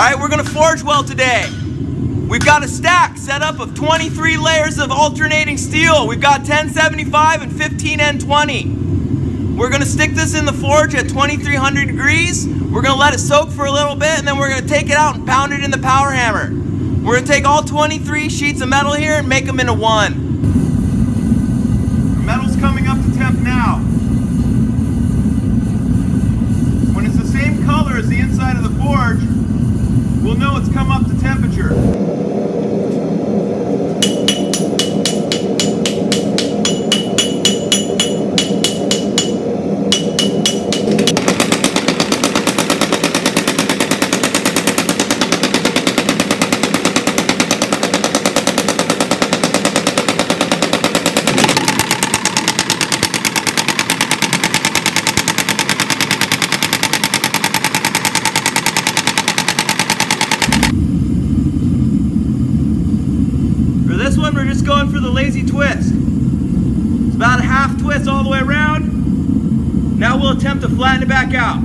Alright, we're gonna forge weld today. We've got a stack set up of 23 layers of alternating steel. We've got 1075 and 15N20. We're gonna stick this in the forge at 2300 degrees. We're gonna let it soak for a little bit, and then we're gonna take it out and pound it in the power hammer. We're gonna take all 23 sheets of metal here and make them into one. The metal's coming up to temp now. When it's the same color as the inside of the forge, we'll know it's come up to temperature. We're just going for the lazy twist. It's about a half twist all the way around. Now we'll attempt to flatten it back out.